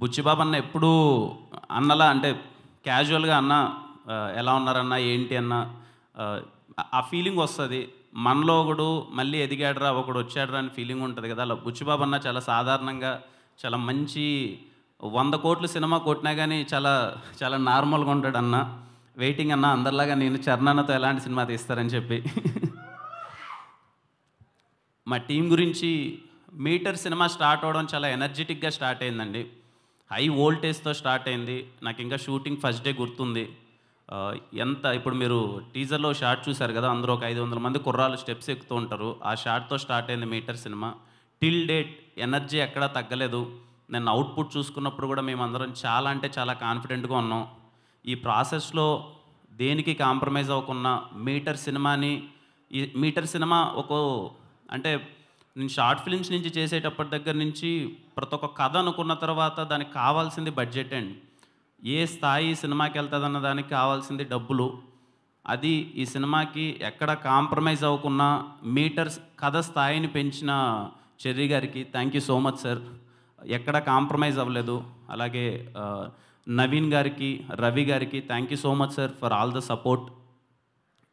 బుచ్చిబాబు అన్న ఎప్పుడు అన్నలా అంటే క్యాజువల్గా అన్న ఎలా ఉన్నారన్న ఏంటి అన్న ఆ ఫీలింగ్ వస్తుంది. మనలో ఒకడు మళ్ళీ ఎదిగాడరా ఒకడు వచ్చాడరా అని ఫీలింగ్ ఉంటుంది కదా. అలా బుచ్చిబాబు అన్న చాలా సాధారణంగా చాలా మంచి 100 కోట్లు సినిమా కొట్టినా కానీ చాలా చాలా నార్మల్గా ఉంటాడు అన్న. వెయిటింగ్ అన్న అందరిలాగా నేను చరణతో ఎలాంటి సినిమా తీస్తారని చెప్పి. మా టీం గురించి, మీటర్ సినిమా స్టార్ట్ అవ్వడం చాలా ఎనర్జెటిక్గా స్టార్ట్ అయిందండి. హై వోల్టేజ్తో స్టార్ట్ అయింది. నాకు ఇంకా షూటింగ్ ఫస్ట్ డే గుర్తుంది. ఎంత ఇప్పుడు మీరు టీజర్లో షాట్ చూశారు కదా, అందరూ ఒక 500 మంది కుర్రాళ్ళు స్టెప్స్ ఎక్కుతూ ఉంటారు. ఆ షాట్తో స్టార్ట్ అయింది మీటర్ సినిమా. టిల్ డేట్ ఎనర్జీ ఎక్కడా తగ్గలేదు. నేను అవుట్పుట్ చూసుకున్నప్పుడు కూడా మేమందరం చాలా అంటే చాలా కాన్ఫిడెంట్గా ఉన్నాం. ఈ ప్రాసెస్లో దేనికి కాంప్రమైజ్ అవ్వకుండా మీటర్ సినిమా ఒక అంటే నేను షార్ట్ ఫిల్మ్స్ నుంచి చేసేటప్పటి దగ్గర నుంచి ప్రతి ఒక్క కథ అనుకున్న తర్వాత దానికి కావాల్సింది బడ్జెట్ అండ్ ఏ స్థాయి సినిమాకి వెళ్తుందన్న దానికి కావాల్సింది డబ్బులు. అది ఈ సినిమాకి ఎక్కడ కాంప్రమైజ్ అవ్వకుండా మీటర్స్ కథ స్థాయిని పెంచిన చెర్రీ గారికి thank you so much sir. ఎక్కడ కాంప్రమైజ్ అవ్వలేదు. అలాగే నవీన్ గారికి, రవి గారికి thank you so much sir for all the support.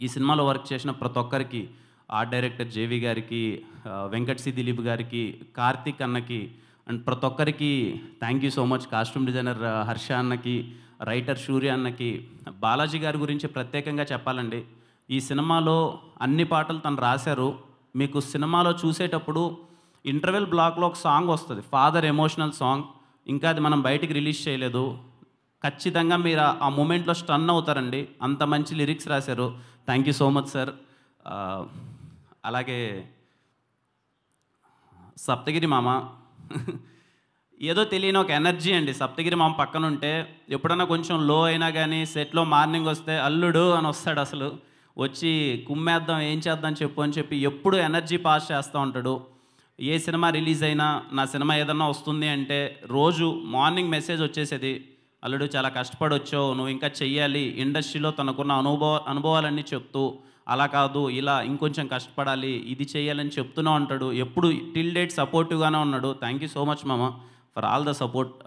ఈ సినిమాలో వర్క్ చేసిన ప్రతి ఒక్కరికి, ఆర్ట్ డైరెక్టర్ జేవి గారికి, వెంకట్ సి దిలీప్ గారికి, కార్తీక్ అన్నకి అండ్ ప్రతి ఒక్కరికి thank you so much. Costume designer Harsha అన్నకి, రైటర్ సూర్య అన్నకి. బాలాజీ గారి గురించి ప్రత్యేకంగా చెప్పాలండి. ఈ సినిమాలో అన్ని పాటలు తను రాశారు. మీకు సినిమాలో చూసేటప్పుడు ఇంటర్వెల్ బ్లాక్లో ఒక సాంగ్ వస్తుంది, ఫాదర్ ఎమోషనల్ సాంగ్. ఇంకా అది మనం బయటికి రిలీజ్ చేయలేదు. ఖచ్చితంగా మీరు ఆ మూమెంట్లో స్టన్ అవుతారండి, అంత మంచి లిరిక్స్ రాశారు. Thank you so much sir. అలాగే సప్తగిరి మామ, ఏదో తెలియని ఒక ఎనర్జీ అండి. సప్తగిరి మామ పక్కన ఉంటే ఎప్పుడన్నా కొంచెం లో అయినా కానీ సెట్లో మార్నింగ్ వస్తే అల్లుడు అని వస్తాడు. అసలు వచ్చి కుమ్మేద్దాం ఏం చేద్దాం చెప్పు అని చెప్పి ఎప్పుడు ఎనర్జీ పాస్ చేస్తూ ఉంటాడు. ఏ సినిమా రిలీజ్ అయినా నా సినిమా ఏదన్నా వస్తుంది అంటే రోజు మార్నింగ్ మెసేజ్ వచ్చేసేది, అల్లుడు చాలా కష్టపడొచ్చావు, నువ్వు ఇంకా చెయ్యాలి. ఇండస్ట్రీలో తనకున్న అనుభవాలన్నీ చెప్తూ అలా కాదు ఇలా ఇంకొంచెం కష్టపడాలి ఇది చేయాలని చెప్తూనే ఉంటాడు. ఎప్పుడు టిల్ డేట్ సపోర్టివ్గానే ఉన్నాడు. థ్యాంక్ యూ సో మచ్ మామ ఫర్ ఆల్ ద సపోర్ట్.